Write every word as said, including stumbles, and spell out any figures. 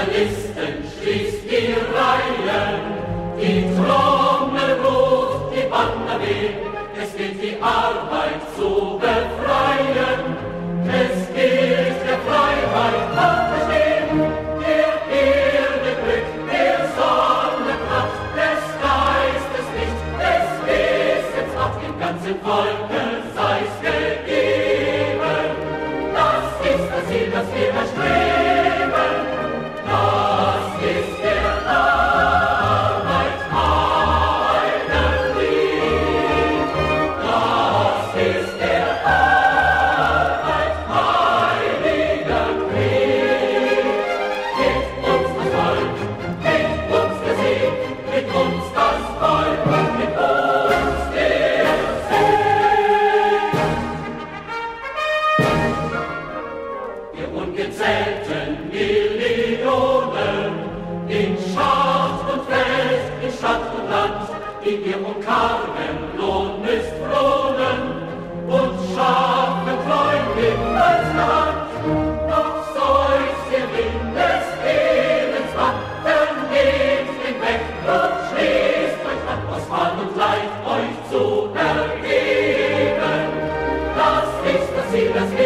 Sozialisten, schließt die Reihen, die Trommel ruft, die Banner weht, es gilt die Arbeit zu befreien, es gilt der Freiheit Macht bestehen, der Erde Glück, der Sonne Kraft, des Geistes Licht, des Wissens Macht im ganzen Volke sei's gegeben, das ist das Ziel, das wir erstreben. Let's go.